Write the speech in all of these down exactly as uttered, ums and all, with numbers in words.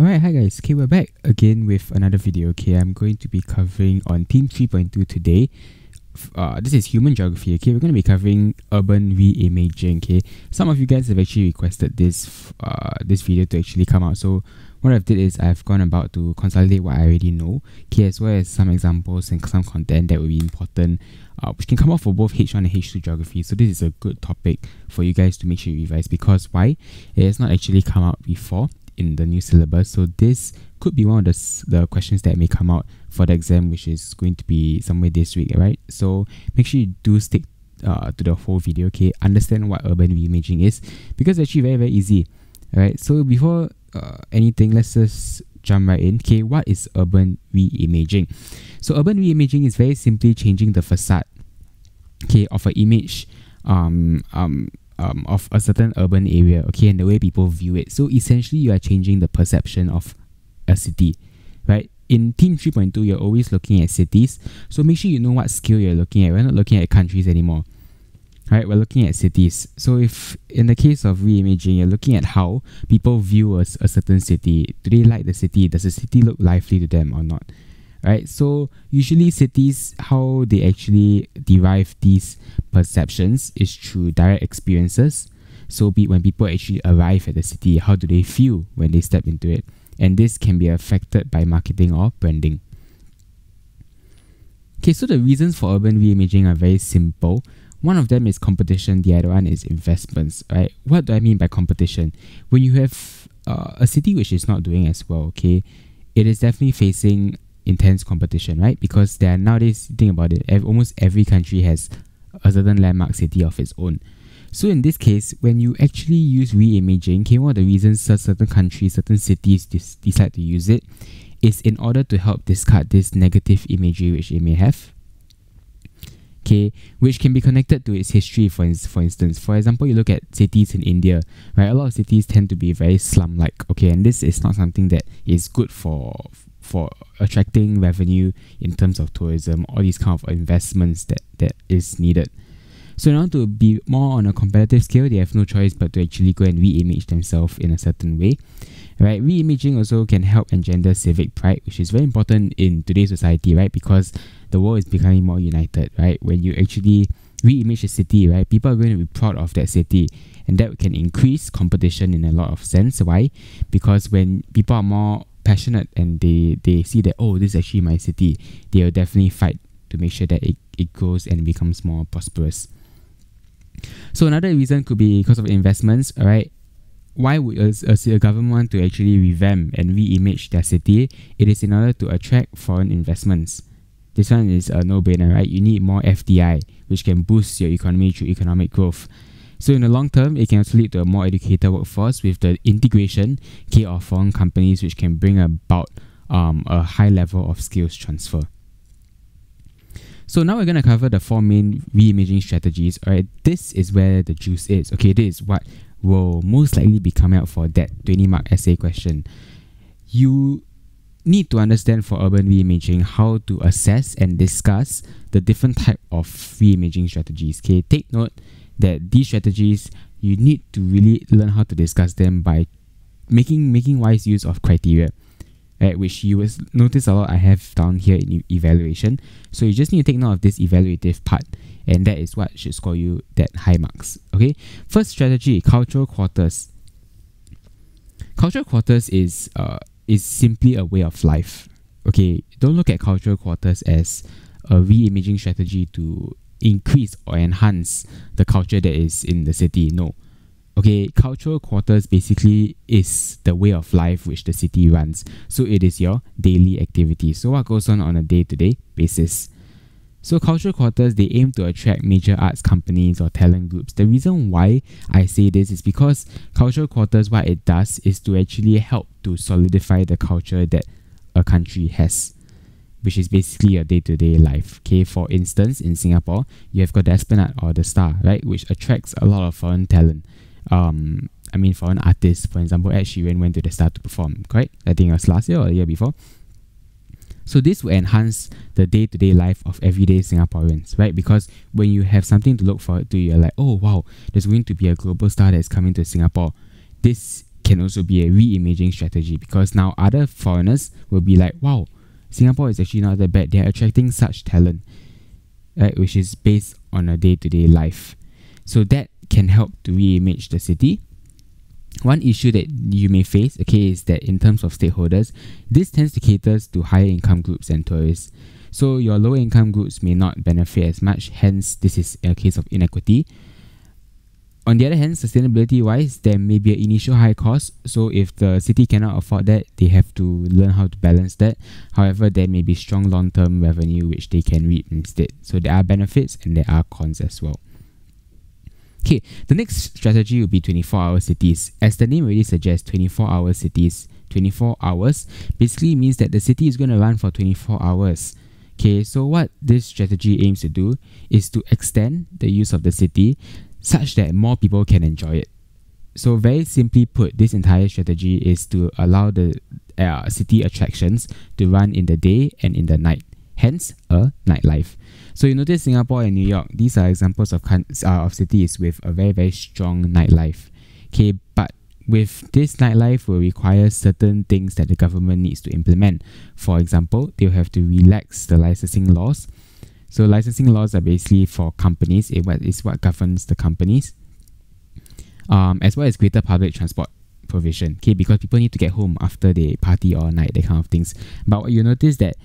Alright, hi guys, okay, we're back again with another video. Okay, I'm going to be covering on theme three point two today. Uh, this is human geography. Okay, we're going to be covering urban reimaging. Okay, some of you guys have actually requested this uh, this video to actually come out. So what I've did is I've gone about to consolidate what I already know, okay, as well as some examples and some content that will be important, uh, which can come out for both H one and H two geography. So this is a good topic for you guys to make sure you revise, because why? It has not actually come out before in the new syllabus, so this could be one of the, the questions that may come out for the exam, which is going to be somewhere this week, right? So make sure you do stick uh, to the whole video, okay? Understand what urban reimaging is, because it's actually very very easy, alright? So before uh, anything, let's just jump right in. Okay, what is urban reimaging? So urban reimaging is very simply changing the facade, okay, of an image, um um. Um, of a certain urban area, okay, and the way people view it. So essentially you are changing the perception of a city, right? In theme three point two, you're always looking at cities, so make sure you know what scale you're looking at. We're not looking at countries anymore, right? We're looking at cities. So if in the case of reimaging, you're looking at how people view a, a certain city. Do they like the city? Does the city look lively to them or not, right? So usually cities, how they actually derive these perceptions is through direct experiences. So be it when people actually arrive at the city, how do they feel when they step into it? And this can be affected by marketing or branding. Okay, so the reasons for urban reimaging are very simple. One of them is competition, the other one is investments, right? What do I mean by competition? When you have uh, a city which is not doing as well, okay, it is definitely facing intense competition, right? Because there are nowadays, think about it, ev almost every country has a certain landmark city of its own. So in this case, when you actually use reimaging, okay, one of the reasons certain countries, certain cities decide to use it is in order to help discard this negative imagery which it may have, okay, which can be connected to its history. For, ins for instance, for example, you look at cities in India, right? A lot of cities tend to be very slum-like, okay, and this is not something that is good for for attracting revenue in terms of tourism, all these kind of investments that, that is needed. So in order to be more on a competitive scale, they have no choice but to actually go and reimage themselves in a certain way, right? Reimaging also can help engender civic pride, which is very important in today's society, right? Because the world is becoming more united, right? When you actually reimage a city, right, people are going to be proud of that city, and that can increase competition in a lot of sense. Why? Because when people are more passionate and they, they see that, oh, this is actually my city, they will definitely fight to make sure that it, it grows and becomes more prosperous. So another reason could be because of investments, alright? Why would a, a, a government want to actually revamp and reimage their city? It is in order to attract foreign investments. This one is a no-brainer, right? You need more F D I, which can boost your economy through economic growth. So in the long term, it can also lead to a more educated workforce with the integration, okay, of foreign companies, which can bring about um, a high level of skills transfer. So now we're going to cover the four main reimaging strategies. Alright, this is where the juice is. Okay, this is what will most likely be coming out for that twenty mark essay question. You need to understand for urban reimaging how to assess and discuss the different type of reimaging strategies. Okay, take note that these strategies, you need to really learn how to discuss them by making making wise use of criteria, right? Which you will notice a lot I have down here in evaluation. So you just need to take note of this evaluative part, and that is what should score you that high marks. Okay, first strategy, cultural quarters. Cultural quarters is uh is simply a way of life. Okay, don't look at cultural quarters as a reimaging strategy to increase or enhance the culture that is in the city. No. Okay, cultural quarters basically is the way of life which the city runs. So it is your daily activity. So what goes on on a day-to-day basis. So cultural quarters, they aim to attract major arts companies or talent groups. The reason why I say this is because cultural quarters, what it does is to actually help to solidify the culture that a country has, which is basically your day-to-day life. Okay, for instance, in Singapore, you have got the Esplanade or the Star, right, which attracts a lot of foreign talent. Um, I mean, foreign artists. For example, Ed Sheeran went to the Star to perform, correct? I think it was last year or the year before. So this will enhance the day-to-day life of everyday Singaporeans, right? Because when you have something to look forward to, you're like, oh wow, there's going to be a global star that's coming to Singapore. This can also be a re-imaging strategy, because now other foreigners will be like, wow, Singapore is actually not that bad. They're attracting such talent, right, which is based on a day-to-day -day life. So that can help to re-image the city. One issue that you may face, okay, is that in terms of stakeholders, this tends to cater to higher income groups and tourists. So your lower income groups may not benefit as much, hence this is a case of inequity. On the other hand, sustainability-wise, there may be an initial high cost, so if the city cannot afford that, they have to learn how to balance that. However, there may be strong long-term revenue which they can reap instead. So there are benefits and there are cons as well. Okay, the next strategy will be twenty-four hour cities. As the name already suggests, twenty-four hour cities. twenty-four hours basically means that the city is going to run for twenty-four hours. Okay, so what this strategy aims to do is to extend the use of the city such that more people can enjoy it. So very simply put, this entire strategy is to allow the uh, city attractions to run in the day and in the night, hence a nightlife. So you notice Singapore and New York, these are examples of, uh, of cities with a very very strong nightlife. Okay, but with this nightlife will require certain things that the government needs to implement. For example, they'll have to relax the licensing laws. So licensing laws are basically for companies. It is what governs the companies, um, as well as greater public transport provision. Okay, because people need to get home after they party all night, that kind of things. But what you notice that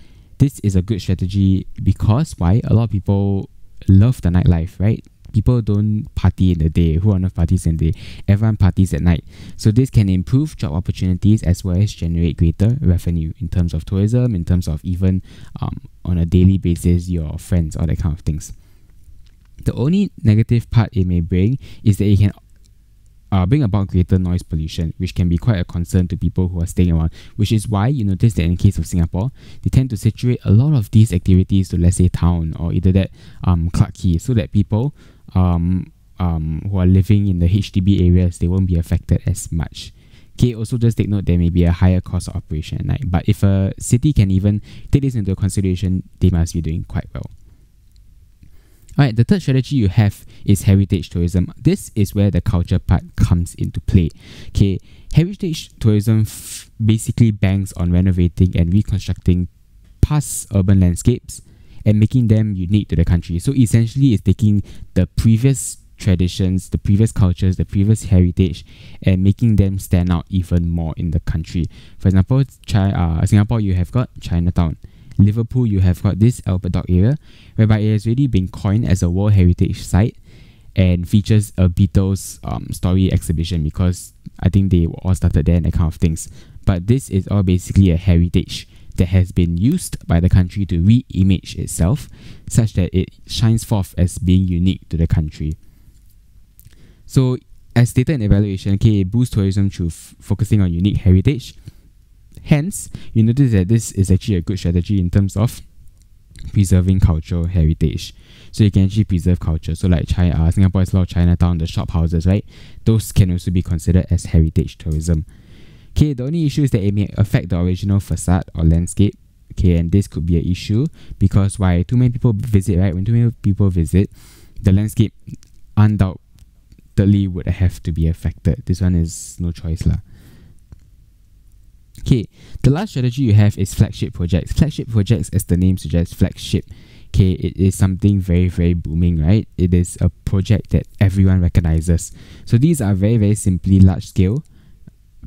this is a good strategy because why? A lot of people love the nightlife, right? People don't party in the day. Who on earth parties in the day? Everyone parties at night. So this can improve job opportunities as well as generate greater revenue in terms of tourism, in terms of even um, on a daily basis, your friends, all that kind of things. The only negative part it may bring is that it can uh, bring about greater noise pollution, which can be quite a concern to people who are staying around, which is why you notice that in the case of Singapore, they tend to saturate a lot of these activities to, let's say, town or either that um, Clarke Quay, so that people Um, um, who are living in the H D B areas, they won't be affected as much. Okay, also just take note there may be a higher cost of operation at night, but if a city can even take this into consideration, they must be doing quite well. Alright, the third strategy you have is heritage tourism. This is where the culture part comes into play. Okay, heritage tourism f basically banks on renovating and reconstructing past urban landscapes and making them unique to the country. So essentially, it's taking the previous traditions, the previous cultures, the previous heritage, and making them stand out even more in the country. For example, Chi uh, Singapore, you have got Chinatown. Liverpool, you have got this Albert Dock area, whereby it has already been coined as a World Heritage Site and features a Beatles um, story exhibition, because I think they all started there and that kind of things. But this is all basically a heritage that has been used by the country to re-image itself such that it shines forth as being unique to the country. So as stated in evaluation, okay, it boosts tourism through focusing on unique heritage. Hence, you notice that this is actually a good strategy in terms of preserving cultural heritage. So you can actually preserve culture. So like China, uh, Singapore has a lot of Chinatown, the shop houses, right? Those can also be considered as heritage tourism. Okay, the only issue is that it may affect the original facade or landscape. Okay, and this could be an issue because why? Too many people visit, right? When too many people visit, the landscape undoubtedly would have to be affected. This one is no choice lah. Okay, the last strategy you have is flagship projects. Flagship projects, as the name suggests, flagship. Okay, it is something very, very booming, right? It is a project that everyone recognizes. So these are very, very simply large scale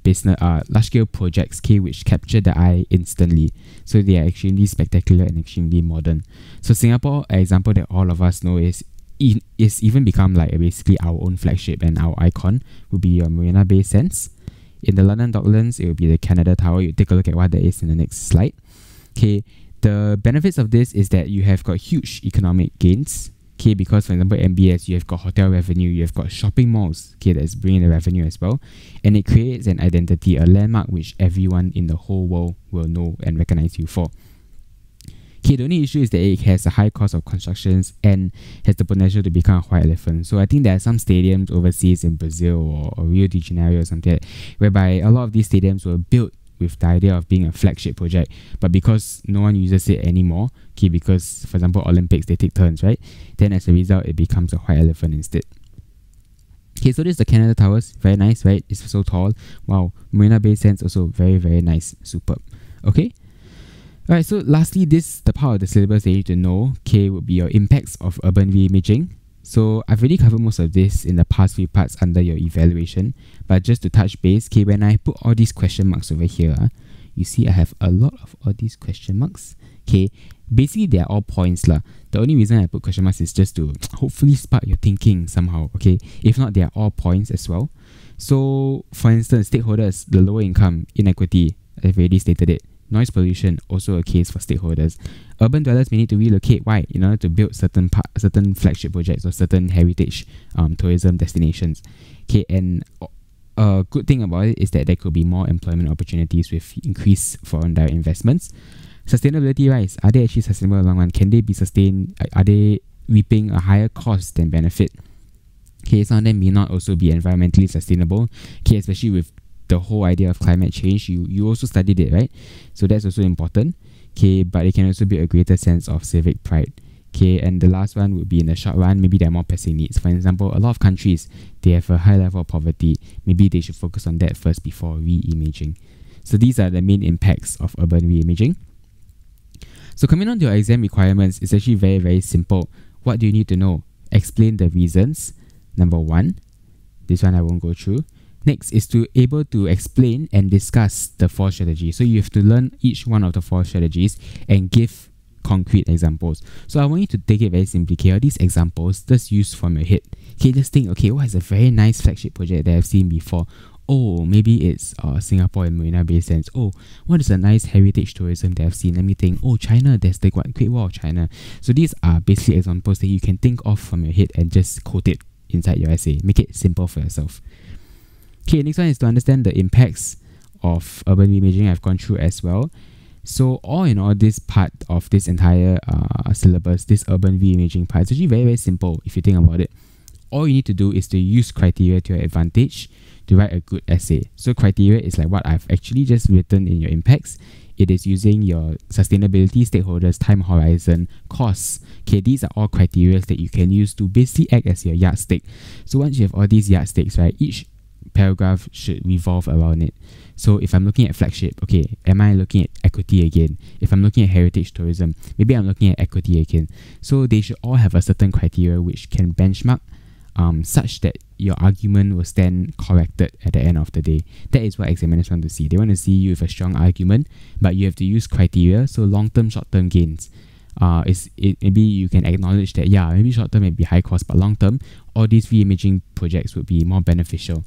business, uh, large-scale projects, okay, which capture the eye instantly. So they are extremely spectacular and extremely modern. So Singapore, an example that all of us know is, it's even become like basically our own flagship, and our icon would be your Marina Bay Sands. In the London Docklands, it will be the Canada Tower. You take a look at what that is in the next slide. Okay, the benefits of this is that you have got huge economic gains. Okay, because for example, M B S, you have got hotel revenue, you have got shopping malls, okay, that's bringing the revenue as well. And it creates an identity, a landmark which everyone in the whole world will know and recognize you for. Okay, the only issue is that it has a high cost of constructions and has the potential to become a white elephant. So I think there are some stadiums overseas in Brazil or, or Rio de Janeiro or something like that, whereby a lot of these stadiums were built with the idea of being a flagship project, but because no one uses it anymore, okay, because for example Olympics, they take turns, right? Then as a result, it becomes a white elephant instead. Okay, so this is the Canada Towers. Very nice, right? It's so tall. Wow. Marina Bay Sands also very, very nice. Superb. Okay. Alright, so lastly, this the part of the syllabus that you need to know. K would be your impacts of urban reimaging. So I've already covered most of this in the past few parts under your evaluation. But just to touch base, okay, when I put all these question marks over here, uh, you see I have a lot of all these question marks. Okay, basically they are all points lah. The only reason I put question marks is just to hopefully spark your thinking somehow. Okay, if not, they are all points as well. So for instance, stakeholders, the lower income, inequity, I've already stated it. Noise pollution, also a case for stakeholders. Urban dwellers may need to relocate. Why? In order to build certain part, certain flagship projects or certain heritage um, tourism destinations. Okay, and a good thing about it is that there could be more employment opportunities with increased foreign direct investments. Sustainability rise. Are they actually sustainable in the long run? Can they be sustained? Are they reaping a higher cost than benefit? Okay, some of them may not also be environmentally sustainable. Okay, especially with the whole idea of climate change. You you also studied it, right? So that's also important. Okay, but it can also be a greater sense of civic pride. Okay, and the last one would be in the short run, maybe there are more pressing needs. For example, a lot of countries, they have a high level of poverty. Maybe they should focus on that first before re-imaging. So these are the main impacts of urban re-imaging. So coming on to your exam requirements, it's actually very, very simple. What do you need to know? Explain the reasons, number one. This one I won't go through. Next is to able to explain and discuss the four strategies. So you have to learn each one of the four strategies and give concrete examples. So I want you to take it very simply. Okay, all these examples, just use from your head. Okay, just think, okay, what is a very nice flagship project that I've seen before? Oh, maybe it's uh, Singapore and Marina Bay Sands. Oh, what is a nice heritage tourism that I've seen? Let me think. Oh, China, there's the Great Wall of China. So these are basically examples that you can think of from your head and just quote it inside your essay. Make it simple for yourself. Okay, next one is to understand the impacts of urban reimaging. I've gone through as well. So all in all, this part of this entire uh, syllabus, this urban reimaging part, is actually very, very simple if you think about it. All you need to do is to use criteria to your advantage to write a good essay. So criteria is like what I've actually just written in your impacts. It is using your sustainability, stakeholders, time horizon, costs. Okay, these are all criteria that you can use to basically act as your yardstick. So once you have all these yardsticks, right, each paragraph should revolve around it. So if I'm looking at flagship, okay, am I looking at equity again? If I'm looking at heritage tourism, maybe I'm looking at equity again. So they should all have a certain criteria which can benchmark Um, such that your argument will stand corrected at the end of the day. That is what examiners want to see. They want to see you with a strong argument, but you have to use criteria. So long-term, short-term gains. Uh, it's, it, maybe you can acknowledge that, yeah, maybe short-term may be high cost, but long-term, all these re-imaging projects would be more beneficial.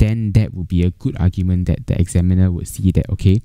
Then that would be a good argument that the examiner would see that, okay,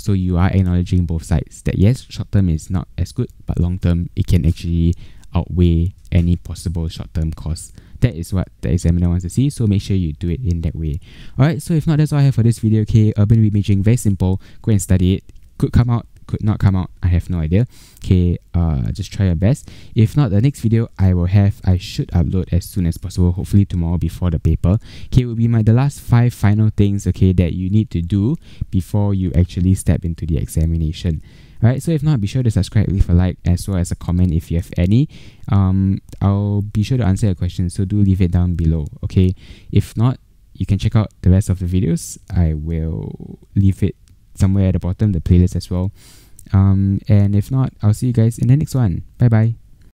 so you are acknowledging both sides. That yes, short-term is not as good, but long-term, it can actually outweigh any possible short-term costs. That is what the examiner wants to see, so make sure you do it in that way. Alright, so if not, that's all I have for this video. Okay, urban reimaging, very simple. Go and study it. Could come out, could not come out, I have no idea. Okay, uh, just try your best. If not, the next video I will have, I should upload as soon as possible, hopefully tomorrow before the paper. Okay, it will be my the last five final things, okay, that you need to do before you actually step into the examination. Alright, so if not, be sure to subscribe, leave a like, as well as a comment if you have any. Um, I'll be sure to answer your questions, so do leave it down below, okay? If not, you can check out the rest of the videos. I will leave it somewhere at the bottom, the playlist as well. Um, and if not, I'll see you guys in the next one. Bye-bye.